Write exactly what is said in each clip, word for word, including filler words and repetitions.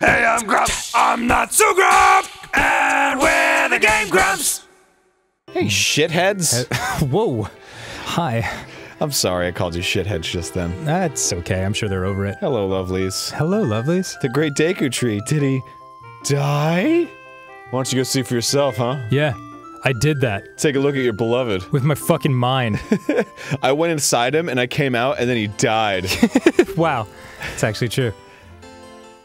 Hey, I'm Grumps. I'm not so Grump, and we're the Game Grumps. Hey, shitheads. Uh, whoa. Hi. I'm sorry I called you shitheads just then. That's okay. I'm sure they're over it. Hello, lovelies. Hello, lovelies. The great Deku Tree. Did he die? Why don't you go see for yourself, huh? Yeah. I did that. Take a look at your beloved. With my fucking mind. I went inside him and I came out and then he died. Wow. It's actually true.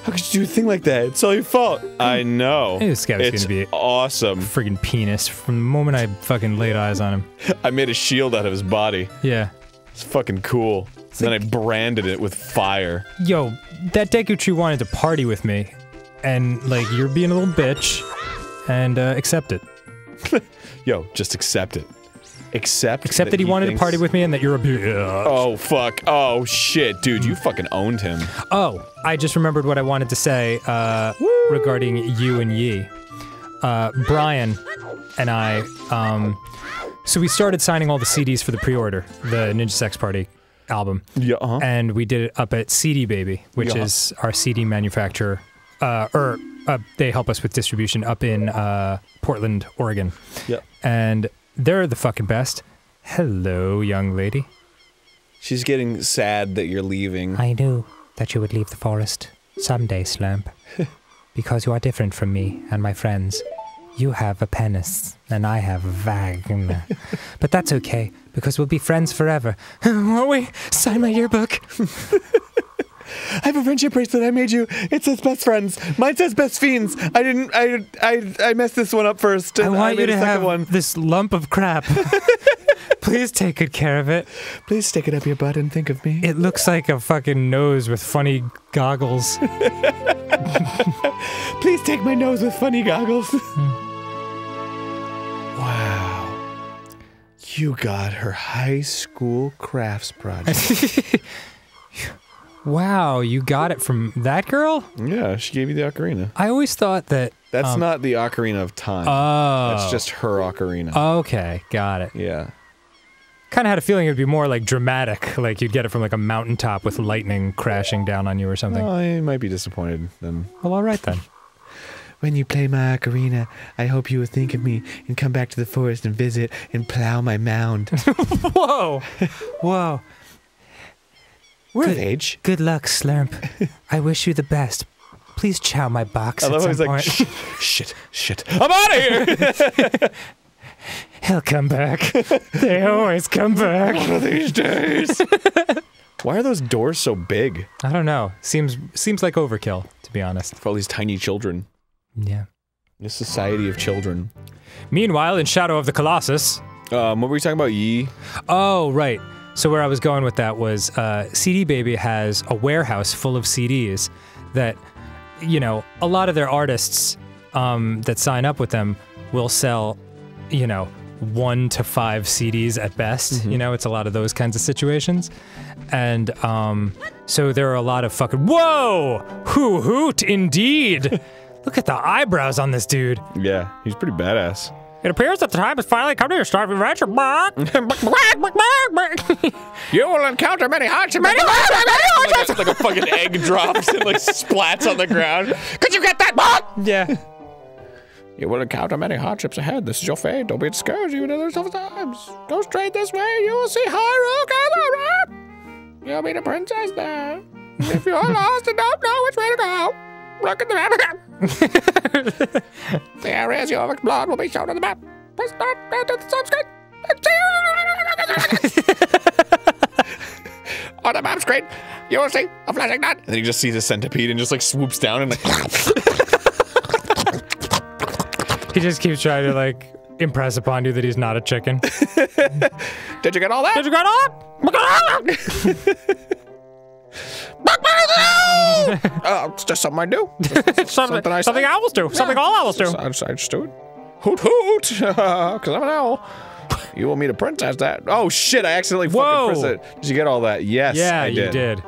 How could you do a thing like that? It's all your fault. I know. This guy was it's gonna be awesome. Freaking penis from the moment I fucking laid eyes on him. I made a shield out of his body. Yeah. It's fucking cool. It's and like, then I branded it with fire. Yo, that Deku Tree wanted to party with me. And, like, you're being a little bitch. And, uh, accept it. Yo, just accept it. Accept Except that, that he, he wanted to party with me and that you're a bitch. Oh, fuck. Oh, shit. Dude, you fucking owned him. Oh, I just remembered what I wanted to say, uh, Woo! regarding you and Yi. Uh, Brian and I, um, so we started signing all the C Ds for the pre-order, the Ninja Sex Party album. Yeah, uh-huh. And we did it up at C D Baby, which yeah. is our C D manufacturer, uh, or, uh, they help us with distribution up in, uh, Portland, Oregon. Yeah. And... they're the fucking best. Hello, young lady. She's getting sad that you're leaving. I knew that you would leave the forest someday, Slurp. Because you are different from me and my friends. You have a penis, and I have a vagina. But that's okay, because we'll be friends forever. Won't we? Sign my yearbook. I have a friendship bracelet I made you. It says best friends. Mine says best fiends. I didn't. I. I. I messed this one up first. And I want I you to have one. This lump of crap. Please take good care of it. Please stick it up your butt and think of me. It looks like a fucking nose with funny goggles. Please take my nose with funny goggles. Mm. Wow. You got her high school crafts project. Wow, you got it from that girl? Yeah, she gave you the ocarina. I always thought that... That's um, not the Ocarina of Time. Oh. That's just her ocarina. Okay, got it. Yeah. Kind of had a feeling it would be more, like, dramatic. Like, you'd get it from, like, a mountaintop with lightning crashing down on you or something. Well, I might be disappointed then. Well, all right then. When you play my ocarina, I hope you will think of me and come back to the forest and visit and plow my mound. Whoa! Whoa. We're good, age. Good luck, Slurp. I wish you the best. Please chow my box. I love how he's like, sh shit, shit. I'm out of here! He'll come back. They always come back. One of these days. Why are those doors so big? I don't know. Seems seems like overkill, to be honest. For all these tiny children. Yeah. In a society of children. Meanwhile, in Shadow of the Colossus. Um, what were we talking about, Yi? Oh, right. So where I was going with that was, uh, C D Baby has a warehouse full of C Ds that, you know, a lot of their artists, um, that sign up with them will sell, you know, one to five C Ds at best, mm-hmm. you know, it's a lot of those kinds of situations, and, um, so there are a lot of fucking- Whoa! Hoo hoot, indeed! Look at the eyebrows on this dude! Yeah, he's pretty badass. It appears that the time has finally come to your start. You will encounter many hardships. Many hardships. Like, like a fucking egg drops and like splats on the ground. Could you get that, Mark? Yeah. You will encounter many hardships ahead. This is your fate. Don't be discouraged even in those tough times. Go straight this way. You will see Hyrule gathering. You'll meet a princess there. If you are lost and don't know which way to go, look at the map again. The areas you have explored will be shown on the map. Press start and to the subscribe. On the map screen, you will see a flashing dot. And then you just see the centipede and just like swoops down and like. He just keeps trying to like impress upon you that he's not a chicken. Did you get all that? Did you get all that? Oh, it's just something I do. Something, something, I something owls do. Yeah. Something all owls do. I just, I just do it. Hoot hoot! Because I'm an owl. You will meet a princess that. Oh shit! I accidentally Whoa. fucking pressed it. Did you get all that? Yes, yeah, I did. Yeah, you did.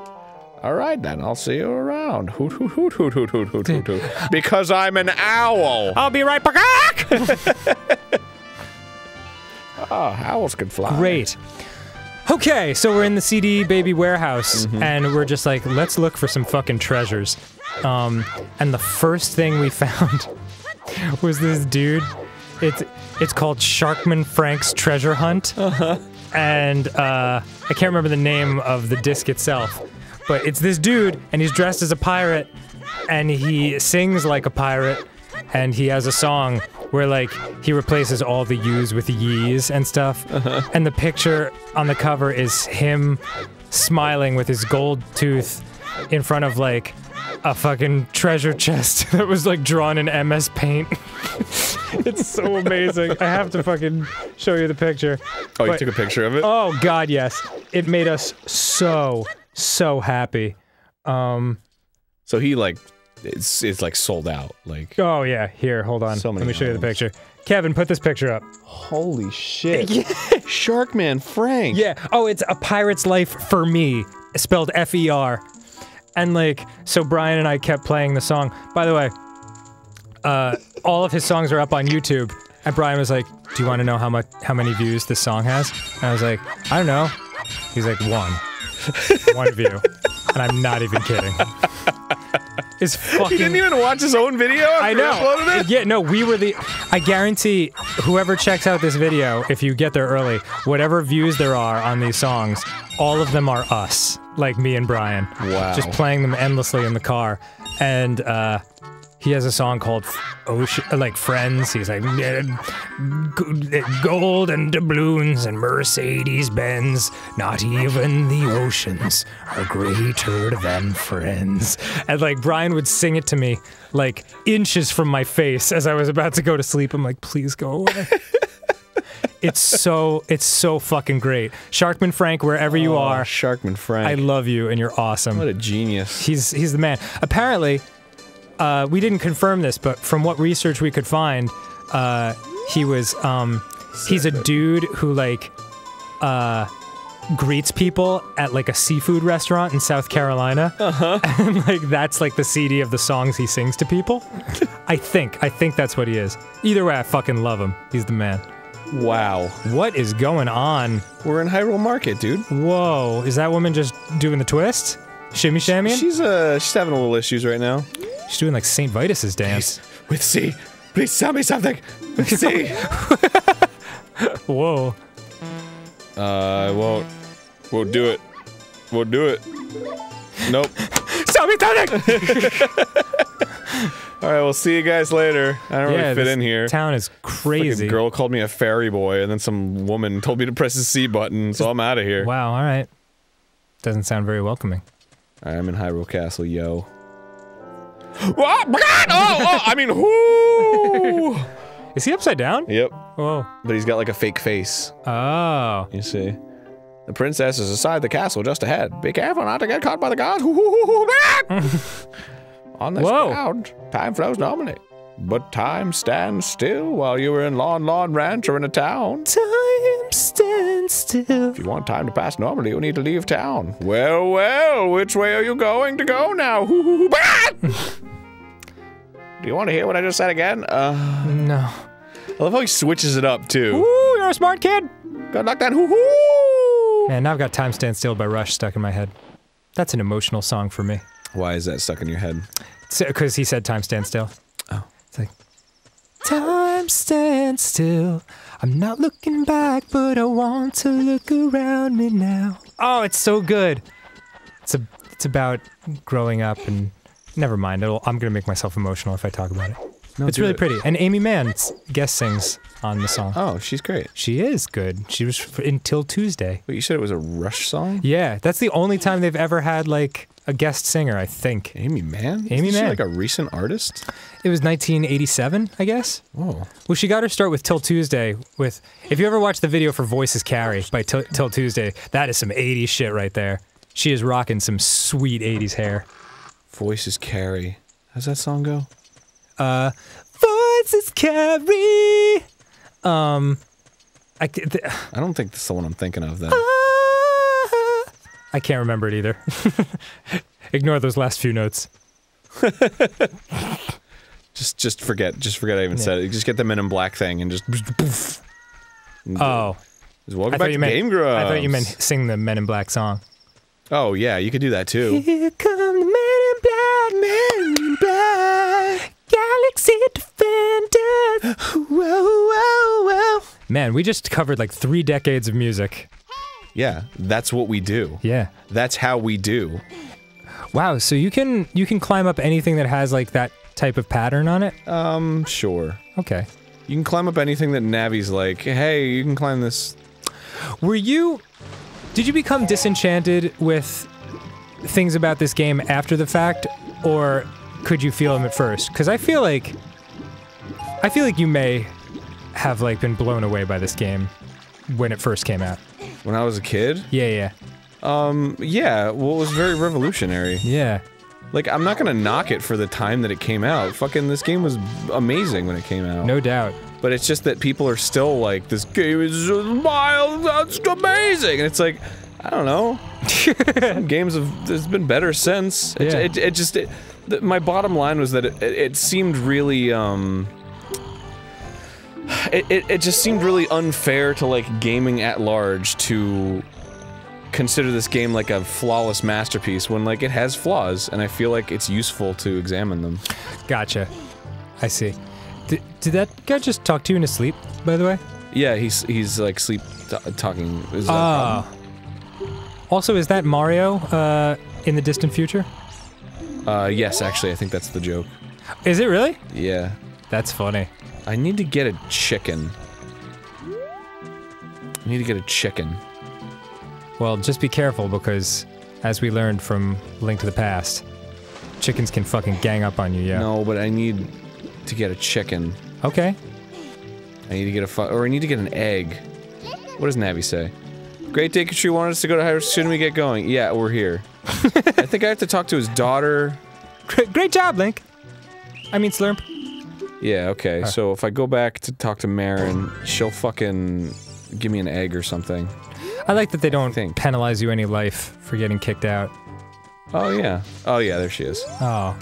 All right then, I'll see you around. Hoot hoot hoot hoot hoot hoot hoot hoot hoot. Because I'm an owl. I'll be right back. Oh, owls can fly. Great. Okay, so we're in the C D Baby warehouse, mm-hmm. and we're just like, let's look for some fucking treasures. Um, and the first thing we found was this dude. It's it's called Sharkman Frank's Treasure Hunt, uh-huh. and uh, I can't remember the name of the disc itself, but it's this dude, and he's dressed as a pirate, and he sings like a pirate, and he has a song where, like, he replaces all the yous with yees and stuff, uh-huh. and the picture on the cover is him smiling with his gold tooth in front of, like, a fucking treasure chest that was, like, drawn in M S Paint. It's so amazing. I have to fucking show you the picture. Oh, but, you took a picture of it? Oh, God, yes. It made us so, so happy. Um... So he, like, it's, it's, like, sold out, like... Oh, yeah. Here, hold on. So many Let me show you the picture. Kevin, put this picture up. Holy shit. Yeah. Sharkman Frank! Yeah. Oh, it's A Pirate's Life for Me. Spelled F E R. And, like, so Brian and I kept playing the song. By the way, uh, all of his songs are up on YouTube, and Brian was like, do you want to know how much, how many views this song has? And I was like, I don't know. He's like, one. One view. And I'm not even kidding. It's fucking... He didn't even watch his own video after I know. He uploaded it? Yeah, no, we were the... I guarantee whoever checks out this video, if you get there early, whatever views there are on these songs, all of them are us. Like me and Brian. Wow. Just playing them endlessly in the car. And, uh, he has a song called Ocean, like, Friends. He's like, gold and doubloons and Mercedes Benz. Not even the oceans are greater than friends. And, like, Brian would sing it to me, like, inches from my face as I was about to go to sleep. I'm like, please go away. It's so, it's so fucking great. Sharkman Frank, wherever you oh, are. Sharkman Frank. I love you and you're awesome. What a genius. He's, he's the man. Apparently, uh, we didn't confirm this, but from what research we could find, uh, he was, um, he's a dude who, like, uh, greets people at, like, a seafood restaurant in South Carolina. Uh-huh. And, like, that's, like, the C D of the songs he sings to people. I think, I think that's what he is. Either way, I fucking love him. He's the man. Wow. What is going on? We're in Hyrule Market, dude. Whoa. Is that woman just doing the twist? Shimmy shammying? She's, uh, she's having a little issues right now. She's doing, like, Saint Vitus's dance. Please, with C. Please tell me something. With C. Whoa. Uh, I won't. Won't do it. Won't do it. Nope. Tell me something! Alright, we'll see you guys later. I don't yeah, really fit in here. This town is crazy. Like, a girl called me a fairy boy, and then some woman told me to press the C button, so I'm out of here. Wow, alright. Doesn't sound very welcoming. I'm in Hyrule Castle, yo. Oh, my God! Oh, oh, I mean, whoo! Is he upside down? Yep. Whoa. But he's got, like, a fake face. Oh. You see? The princess is inside the castle just ahead. Be careful not to get caught by the guards. On this Whoa. Ground, time flows normally. But time stands still while you were in Lon Lon Ranch or in a town. Time stands still. If you want time to pass normally, you'll need to leave town. Well, well, which way are you going to go now? Do you want to hear what I just said again? Uh, no. I love how he switches it up, too. Ooh, you're a smart kid. Good luck then. Hoo-hoo! Man, now I've got Time Stand Still by Rush stuck in my head. That's an emotional song for me. Why is that stuck in your head? Because he said time stand still. Oh. It's like, time stand still. I'm not looking back, but I want to look around me now. Oh, it's so good. It's a, it's about growing up and... Never mind, it'll, I'm gonna make myself emotional if I talk about it. No, it's really it. pretty. And Aimee Mann guest sings on the song. Oh, she's great. She is good. She was in Till Tuesday. Wait, you said it was a Rush song? Yeah, that's the only time they've ever had, like, a guest singer, I think. Aimee Mann? Aimee Mann. Is she, like, a recent artist? It was nineteen eighty-seven, I guess. Oh. Well, she got her start with Till Tuesday with... If you ever watch the video for Voices Carry by Till, Till Tuesday, that is some eighties shit right there. She is rocking some sweet eighties hair. Voices Carry. How's that song go? Uh, voices carry. Um, I, I don't think that's the one I'm thinking of, then. Ah, I can't remember it either. Ignore those last few notes. just, just forget. Just forget I even yeah. said it. Just get the Men in Black thing and just. Poof, and oh. Just welcome I back to meant, Game Grumps. I thought you meant sing the Men in Black song. Oh yeah, you could do that too. Here come the Men in Black, Men in Black, Galaxy Defenders. Whoa, whoa, whoa. Man, we just covered like three decades of music. Yeah, that's what we do. Yeah. That's how we do. Wow, so you can you can climb up anything that has like that type of pattern on it? Um, sure. Okay. You can climb up anything that Navi's like, hey, you can climb this. Were you... Did you become disenchanted with things about this game after the fact, or could you feel them at first? Because I feel like... I feel like you may have, like, been blown away by this game when it first came out. When I was a kid? Yeah, yeah. Um, yeah, well, it was very revolutionary. Yeah. Like, I'm not gonna knock it for the time that it came out. Fucking, this game was amazing when it came out. No doubt. But it's just that people are still like, this game is wild, that's amazing! And it's like, I don't know. Some games have, there's been better since. It, yeah. it, it just, it, th my bottom line was that it, it, it seemed really, um... It, it, it just seemed really unfair to, like, gaming at large to consider this game like a flawless masterpiece when, like, it has flaws, and I feel like it's useful to examine them. Gotcha. I see. D did that guy just talk to you in his sleep, by the way? Yeah, he's, he's like, sleep t talking. Is that uh, also, is that Mario, uh, in the distant future? Uh, yes, actually, I think that's the joke. Is it really? Yeah. That's funny. I need to get a chicken. I need to get a chicken. Well, just be careful because, as we learned from Link to the Past, chickens can fucking gang up on you, yeah. No, but I need to get a chicken. Okay. I need to get a fu- or I need to get an egg. What does Navi say? Great day, Katrina wanted us to go to Hyrule. Shouldn't we get going? Yeah, we're here. I think I have to talk to his daughter. Great job, Link. I mean, Slurp. Yeah, okay, right. So if I go back to talk to Marin, she'll fucking give me an egg or something. I like that they don't think. penalize you any life for getting kicked out. Oh, yeah. Oh, yeah, there she is. Oh.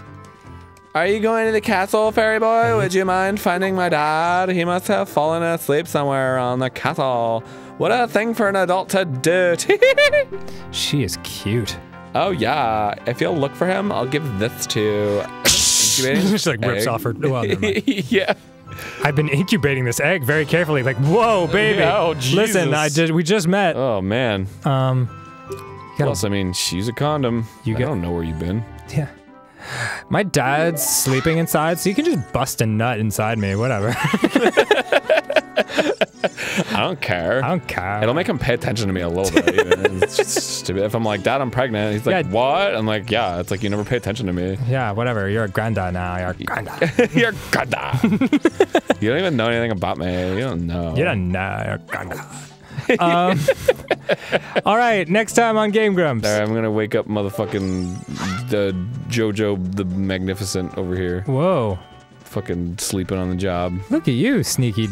Are you going to the castle, fairy boy? Would you mind finding my dad? He must have fallen asleep somewhere on the castle. What a thing for an adult to do. She is cute. Oh, yeah. If you'll look for him, I'll give this to... She like rips egg. off her. Well, yeah, I've been incubating this egg very carefully. Like, whoa, baby! Yeah, oh, Jesus. Listen, I just we just met. Oh man. Um. Gotta, Plus, I mean, she's a condom. You I get, don't know where you've been. Yeah. My dad's sleeping inside, so you can just bust a nut inside me. Whatever. I don't care. I don't care. It'll make him pay attention to me a little bit. Even. It's just stupid. If I'm like, Dad, I'm pregnant. He's like, yeah. What? I'm like, yeah. It's like you never pay attention to me. Yeah, whatever. You're a granddad now. You're a granddad. You're a granddad. You don't even know anything about me. You don't know. You don't know. You're a granddad. Um, all right. Next time on Game Grumps. All right, I'm gonna wake up, motherfucking the JoJo the Magnificent over here. Whoa. Fucking sleeping on the job. Look at you, sneaky.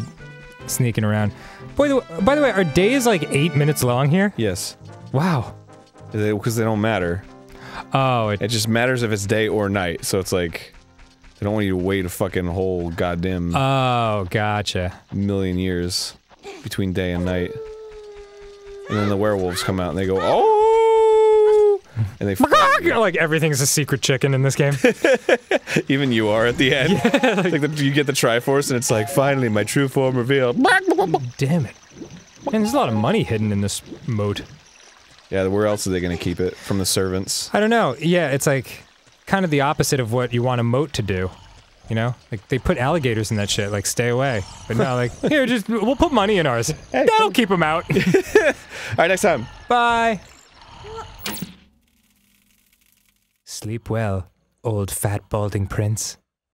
Sneaking around. Boy, the, by the way, our day is like eight minutes long here? Yes. Wow. Because they, they don't matter. Oh, it, it just matters if it's day or night, so it's like... They don't want you to wait a fucking whole goddamn... Oh, gotcha. ...million years between day and night. And then the werewolves come out and they go, oh! And they fucking... Like, everything's a secret chicken in this game. Even you are at the end. Yeah, like, like the, you get the Triforce, and it's like, finally, my true form revealed. Damn it. Man, there's a lot of money hidden in this moat. Yeah, where else are they gonna keep it? From the servants? I don't know. Yeah, it's like, kind of the opposite of what you want a moat to do. You know? Like, they put alligators in that shit, like, stay away. But now, like, here, just, we'll put money in ours. Hey, That'll come. keep them out. Alright, next time. Bye. Sleep well. Old fat balding prince.